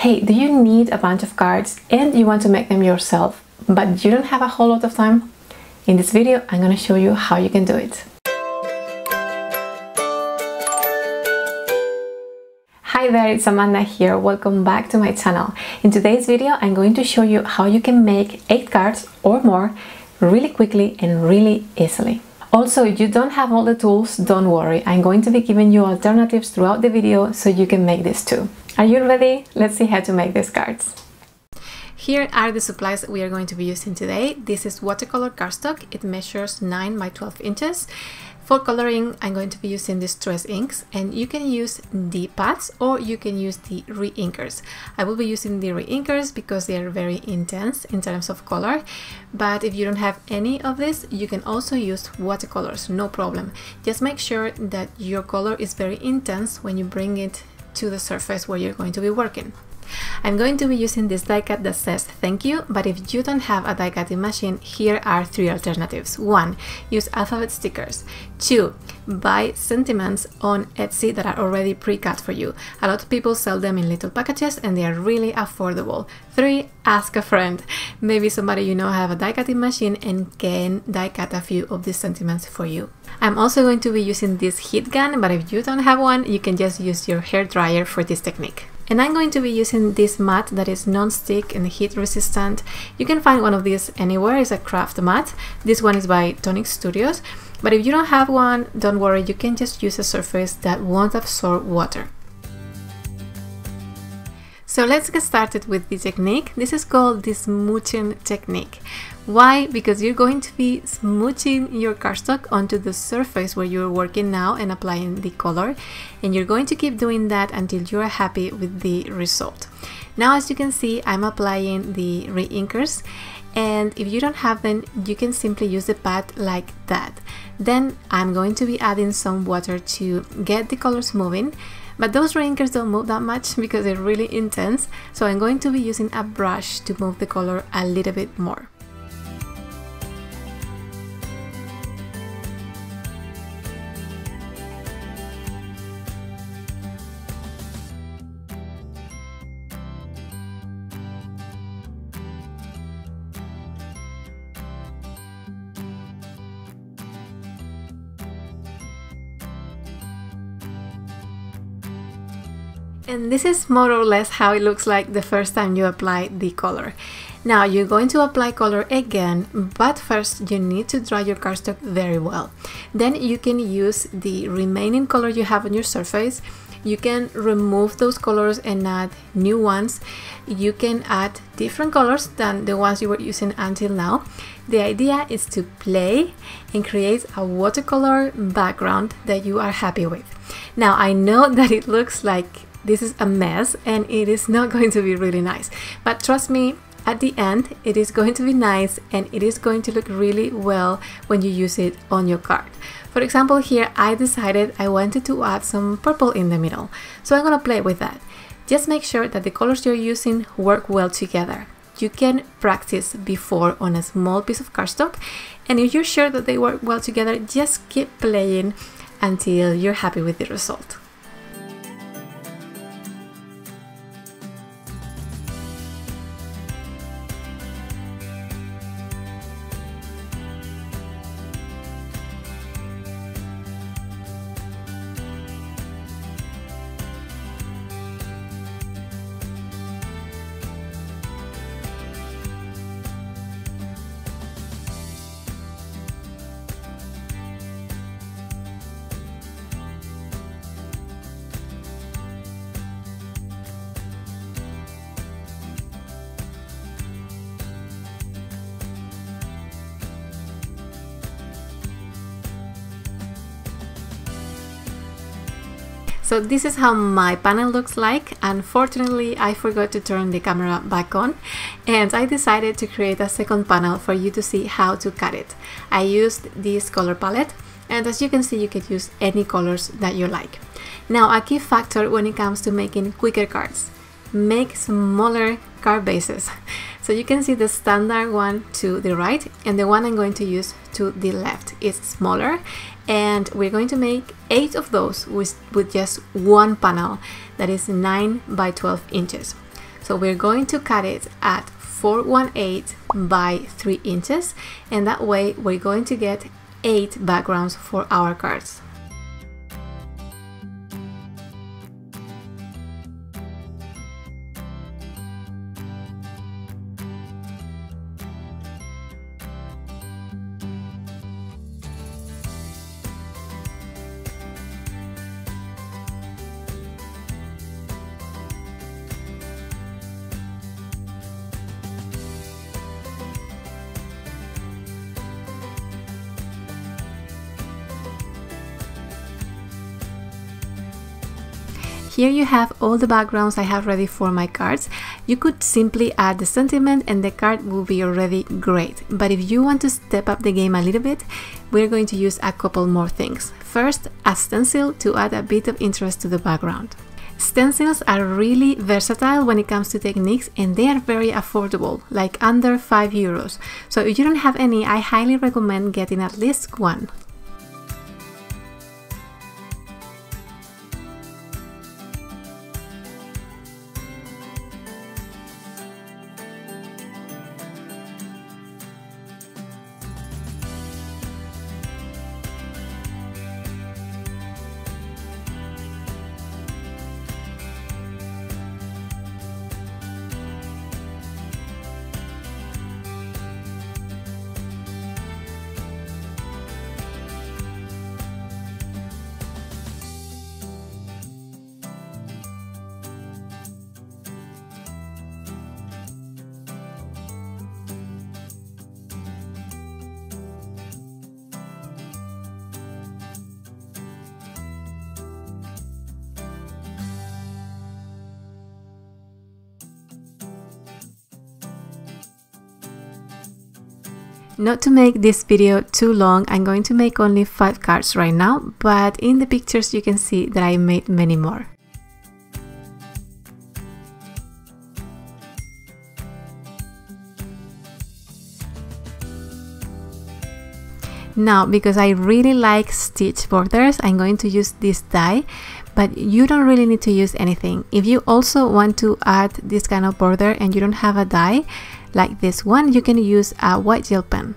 Hey, do you need a bunch of cards and you want to make them yourself, but you don't have a whole lot of time? In this video, I'm going to show you how you can do it. Hi there, it's Amanda here. Welcome back to my channel. In today's video, I'm going to show you how you can make 8 cards or more really quickly and really easily. Also, if you don't have all the tools, don't worry. I'm going to be giving you alternatives throughout the video so you can make this too. Are you ready? Let's see how to make these cards. Here are the supplies that we are going to be using today. This is watercolor cardstock. It measures 9 by 12 inches. For coloring, I'm going to be using Distress inks, and you can use the pads or you can use the re-inkers. I will be using the re-inkers because they are very intense in terms of color, but if you don't have any of this, you can also use watercolors, no problem. Just make sure that your color is very intense when you bring it to the surface where you're going to be working. I'm going to be using this die cut that says thank you, but if you don't have a die cutting machine, here are 3 alternatives. 1. Use alphabet stickers. 2. Buy sentiments on Etsy that are already pre-cut for you. A lot of people sell them in little packages and they are really affordable. 3. Ask a friend. Maybe somebody you know have a die cutting machine and can die cut a few of these sentiments for you. I'm also going to be using this heat gun, but if you don't have one, you can just use your hair dryer for this technique. And I'm going to be using this mat that is non-stick and heat resistant. You can find one of these anywhere, it's a craft mat. This one is by Tonic Studios, but if you don't have one, don't worry, you can just use a surface that won't absorb water. So let's get started with the technique. This is called the smooching technique. Why? Because you're going to be smooching your cardstock onto the surface where you're working now and applying the color, and you're going to keep doing that until you're happy with the result. Now, as you can see, I'm applying the re-inkers, and if you don't have them, you can simply use the pad like that. Then I'm going to be adding some water to get the colors moving, but those re-inkers don't move that much because they're really intense, so I'm going to be using a brush to move the color a little bit more. And this is more or less how it looks like the first time you apply the color. Now you're going to apply color again, but first you need to dry your cardstock very well. Then you can use the remaining color you have on your surface. You can remove those colors and add new ones. You can add different colors than the ones you were using until now. The idea is to play and create a watercolor background that you are happy with. Now I know that it looks like this is a mess and it is not going to be really nice, but trust me, at the end it is going to be nice and it is going to look really well when you use it on your card. For example, here I decided I wanted to add some purple in the middle, so I'm gonna play with that. Just make sure that the colors you're using work well together. You can practice before on a small piece of cardstock, and if you're sure that they work well together, just keep playing until you're happy with the result. So this is how my panel looks like. Unfortunately, I forgot to turn the camera back on, and I decided to create a second panel for you to see how to cut it. I used this color palette, and as you can see, you could use any colors that you like. Now, a key factor when it comes to making quicker cards: make smaller card bases. So you can see the standard one to the right, and the one I'm going to use to the left is smaller, and we're going to make 8 of those with just one panel that is 9 by 12 inches. So we're going to cut it at 4/1/8 by 3 inches, and that way we're going to get 8 backgrounds for our cards. Here you have all the backgrounds I have ready for my cards. You could simply add the sentiment and the card will be already great. But if you want to step up the game a little bit, we're going to use a couple more things. First, a stencil to add a bit of interest to the background. Stencils are really versatile when it comes to techniques, and they are very affordable, like under €5. So if you don't have any, I highly recommend getting at least one. Not to make this video too long, I'm going to make only 5 cards right now, but in the pictures you can see that I made many more. Now, because I really like stitch borders, I'm going to use this die, but you don't really need to use anything. If you also want to add this kind of border and you don't have a die, like this one, you can use a white gel pen.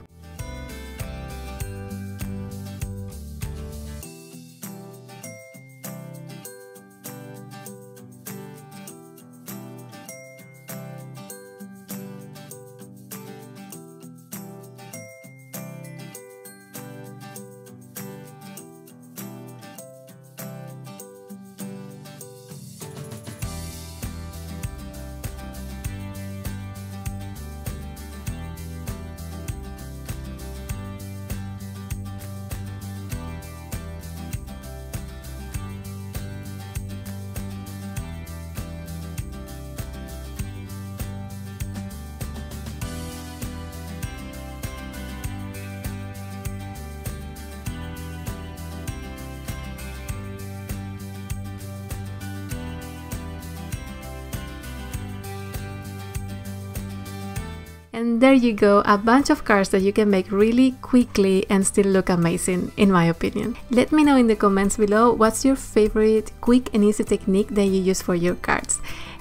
And there you go, a bunch of cards that you can make really quickly and still look amazing, in my opinion. Let me know in the comments below what's your favorite quick and easy technique that you use for your cards.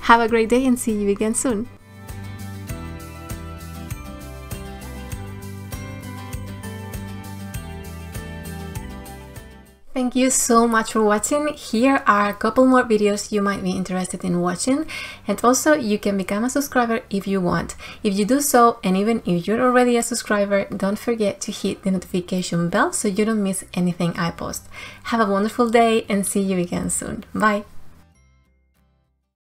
Have a great day and see you again soon! Thank you so much for watching. Here are a couple more videos you might be interested in watching, and also you can become a subscriber if you want. If you do so, and even if you're already a subscriber, don't forget to hit the notification bell so you don't miss anything I post. Have a wonderful day and see you again soon. Bye!